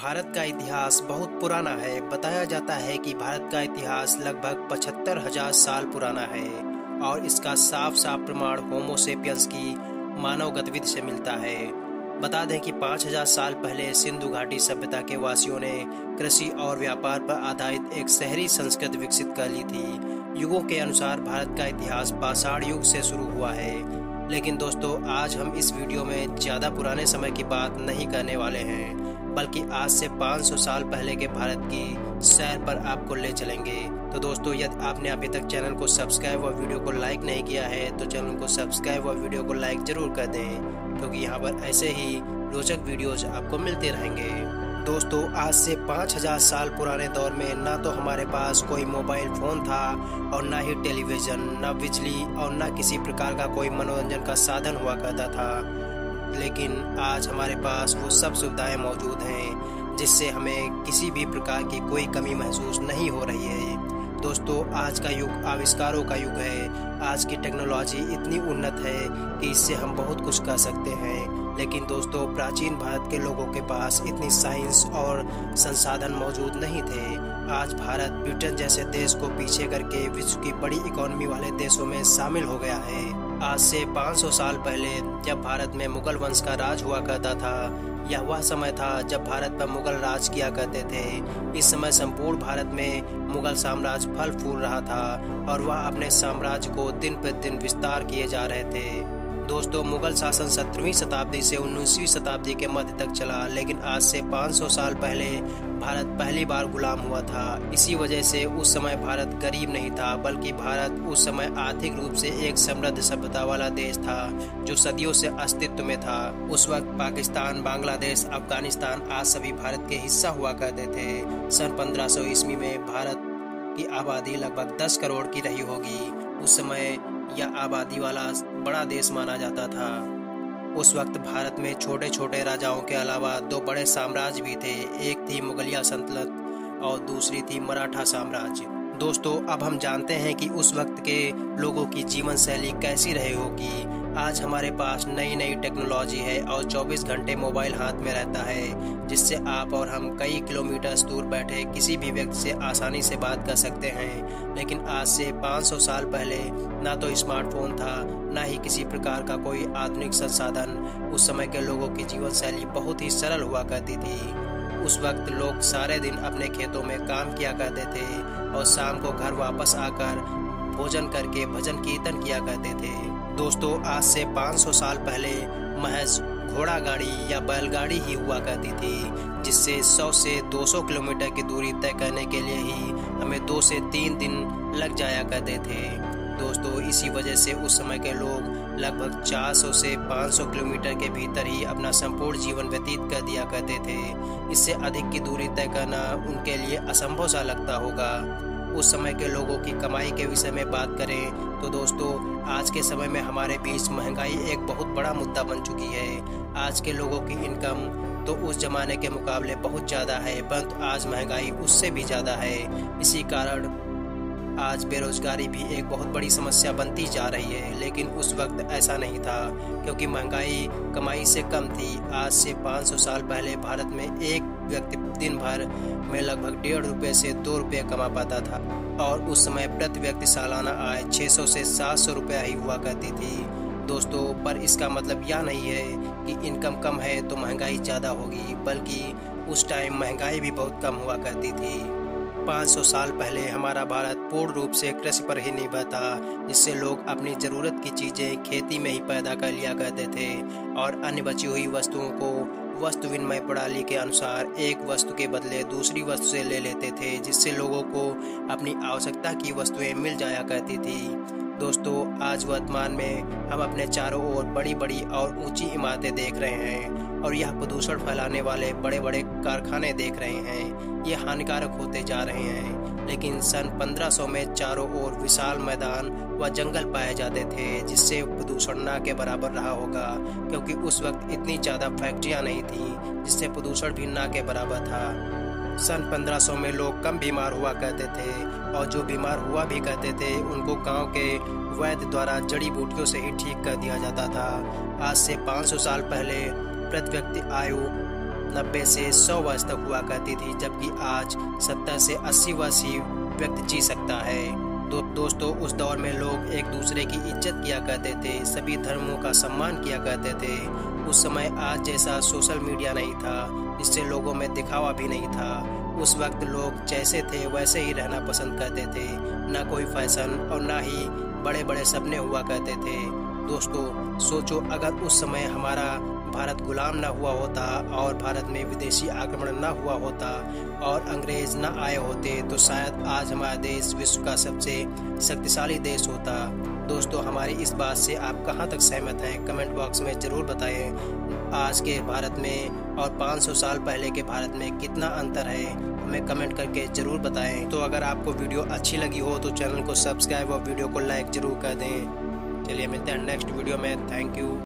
भारत का इतिहास बहुत पुराना है। बताया जाता है कि भारत का इतिहास लगभग 75,000 साल पुराना है और इसका साफ साफ प्रमाण होमो सेपियंस की मानव गतिविधि से मिलता है। बता दें कि 5,000 साल पहले सिंधु घाटी सभ्यता के वासियों ने कृषि और व्यापार पर आधारित एक शहरी संस्कृति विकसित कर ली थी। युगों के अनुसार भारत का इतिहास पाषाण युग से शुरू हुआ है। लेकिन दोस्तों, आज हम इस वीडियो में ज़्यादा पुराने समय की बात नहीं करने वाले हैं, बल्कि आज से 500 साल पहले के भारत की सैर पर आपको ले चलेंगे। तो दोस्तों, यदि आपने अभी तक चैनल को सब्सक्राइब और वीडियो को लाइक नहीं किया है तो चैनल को सब्सक्राइब और वीडियो को लाइक जरूर कर दें, क्योंकि यहाँ पर ऐसे ही रोचक वीडियोज आपको मिलते रहेंगे। दोस्तों, आज से 5,000 साल पुराने दौर में ना तो हमारे पास कोई मोबाइल फ़ोन था और ना ही टेलीविज़न, ना बिजली और ना किसी प्रकार का कोई मनोरंजन का साधन हुआ करता था। लेकिन आज हमारे पास वो सब सुविधाएं मौजूद हैं जिससे हमें किसी भी प्रकार की कोई कमी महसूस नहीं हो रही है। दोस्तों, आज का युग आविष्कारों का युग है। आज की टेक्नोलॉजी इतनी उन्नत है कि इससे हम बहुत कुछ कर सकते हैं। लेकिन दोस्तों, प्राचीन भारत के लोगों के पास इतनी साइंस और संसाधन मौजूद नहीं थे। आज भारत ब्रिटेन जैसे देश को पीछे करके विश्व की बड़ी इकोनॉमी वाले देशों में शामिल हो गया है। आज से 500 साल पहले जब भारत में मुगल वंश का राज हुआ करता था, यह वह समय था जब भारत पर मुगल राज किया करते थे। इस समय संपूर्ण भारत में मुगल साम्राज्य फल फूल रहा था और वह अपने साम्राज्य को दिन प्रतिदिन विस्तार किए जा रहे थे। दोस्तों, मुगल शासन 17वीं शताब्दी से 19वीं शताब्दी के मध्य तक चला। लेकिन आज से 500 साल पहले भारत पहली बार गुलाम हुआ था। इसी वजह से उस समय भारत गरीब नहीं था, बल्कि भारत उस समय आर्थिक रूप से एक समृद्ध सभ्यता वाला देश था जो सदियों से अस्तित्व में था। उस वक्त पाकिस्तान, बांग्लादेश, अफगानिस्तान आज सभी भारत के हिस्सा हुआ करते थे। सन 1500 ईस्वी में भारत की आबादी लगभग 10 करोड़ की रही होगी। उस समय यह आबादी वाला बड़ा देश माना जाता था। उस वक्त भारत में छोटे छोटे राजाओं के अलावा 2 बड़े साम्राज्य भी थे। एक थी मुगलिया सल्तनत और दूसरी थी मराठा साम्राज्य। दोस्तों, अब हम जानते हैं कि उस वक्त के लोगों की जीवन शैली कैसी रही होगी। आज हमारे पास नई नई टेक्नोलॉजी है और 24 घंटे मोबाइल हाथ में रहता है, जिससे आप और हम कई किलोमीटर दूर बैठे किसी भी व्यक्ति से आसानी से बात कर सकते हैं। लेकिन आज से 500 साल पहले ना तो स्मार्टफोन था, ना ही किसी प्रकार का कोई आधुनिक संसाधन। उस समय के लोगों की जीवन शैली बहुत ही सरल हुआ करती थी। उस वक्त लोग सारे दिन अपने खेतों में काम किया करते थे और शाम को घर वापस आकर भोजन करके भजन कीर्तन किया करते थे। दोस्तों, आज से 500 साल पहले महज घोड़ा गाड़ी या बैलगाड़ी ही हुआ करती थी, जिससे 100 से 200 किलोमीटर की दूरी तय करने के लिए ही हमें 2 से 3 दिन लग जाया करते थे। दोस्तों, इसी वजह से उस समय के लोग लगभग 400 से 500 किलोमीटर के भीतर ही अपना संपूर्ण जीवन व्यतीत कर दिया करते थे। इससे अधिक की दूरी तय करना उनके लिए असंभव सा लगता होगा। उस समय के लोगों की कमाई के विषय में बात करें तो दोस्तों, आज के समय में हमारे बीच महंगाई एक बहुत बड़ा मुद्दा बन चुकी है। आज के लोगों की इनकम तो उस ज़माने के मुकाबले बहुत ज़्यादा है, परंतु आज महंगाई उससे भी ज़्यादा है। इसी कारण आज बेरोजगारी भी एक बहुत बड़ी समस्या बनती जा रही है। लेकिन उस वक्त ऐसा नहीं था, क्योंकि महंगाई कमाई से कम थी। आज से 500 साल पहले भारत में एक व्यक्ति दिन भर में लगभग 1.5 रुपये से 2 रुपये कमा पाता था और उस समय प्रति व्यक्ति सालाना आय 600 से 700 रुपया ही हुआ करती थी। दोस्तों, पर इसका मतलब यह नहीं है कि इनकम कम है तो महंगाई ज़्यादा होगी, बल्कि उस टाइम महंगाई भी बहुत कम हुआ करती थी। 500 साल पहले हमारा भारत पूर्ण रूप से कृषि पर ही निर्भर था, जिससे लोग अपनी ज़रूरत की चीज़ें खेती में ही पैदा कर लिया करते थे और अन्य बची हुई वस्तुओं को वस्तु विनिमय प्रणाली के अनुसार एक वस्तु के बदले दूसरी वस्तु से ले लेते थे, जिससे लोगों को अपनी आवश्यकता की वस्तुएं मिल जाया करती थी। दोस्तों, आज वर्तमान में हम अपने चारों ओर बड़ी बड़ी और ऊंची इमारतें देख रहे हैं और यह प्रदूषण फैलाने वाले बड़े बड़े कारखाने देख रहे हैं। ये हानिकारक होते जा रहे हैं। लेकिन सन 1500 में चारों ओर विशाल मैदान व जंगल पाए जाते थे, जिससे प्रदूषण ना के बराबर रहा होगा, क्योंकि उस वक्त इतनी ज़्यादा फैक्ट्रियाँ नहीं थीं, जिससे प्रदूषण भी ना के बराबर था। सन 1500 में लोग कम बीमार हुआ करते थे और जो बीमार हुआ भी करते थे उनको गांव के वैद्य द्वारा जड़ी बूटियों से ही ठीक कर दिया जाता था। आज से 500 साल पहले प्रति व्यक्ति आयु 90 से 100 वर्ष तक हुआ करती थी, जबकि आज 70 से 80 वर्षीय व्यक्ति जी सकता है। दोस्तों उस दौर में लोग एक दूसरे की इज्जत किया करते थे, सभी धर्मों का सम्मान किया करते थे। उस समय आज जैसा सोशल मीडिया नहीं था, इससे लोगों में दिखावा भी नहीं था। उस वक्त लोग जैसे थे वैसे ही रहना पसंद करते थे, ना कोई फैशन और ना ही बड़े बड़े सपने हुआ करते थे। दोस्तों सोचो, अगर उस समय हमारा भारत गुलाम ना हुआ होता और भारत में विदेशी आक्रमण ना हुआ होता और अंग्रेज ना आए होते, तो शायद आज हमारा देश विश्व का सबसे शक्तिशाली देश होता। दोस्तों हमारी इस बात से आप कहां तक सहमत हैं, कमेंट बॉक्स में ज़रूर बताएं। आज के भारत में और 500 साल पहले के भारत में कितना अंतर है, हमें कमेंट करके ज़रूर बताएं। तो अगर आपको वीडियो अच्छी लगी हो तो चैनल को सब्सक्राइब और वीडियो को लाइक ज़रूर कर दें। चलिए मिलते हैं नेक्स्ट वीडियो में। Thank you.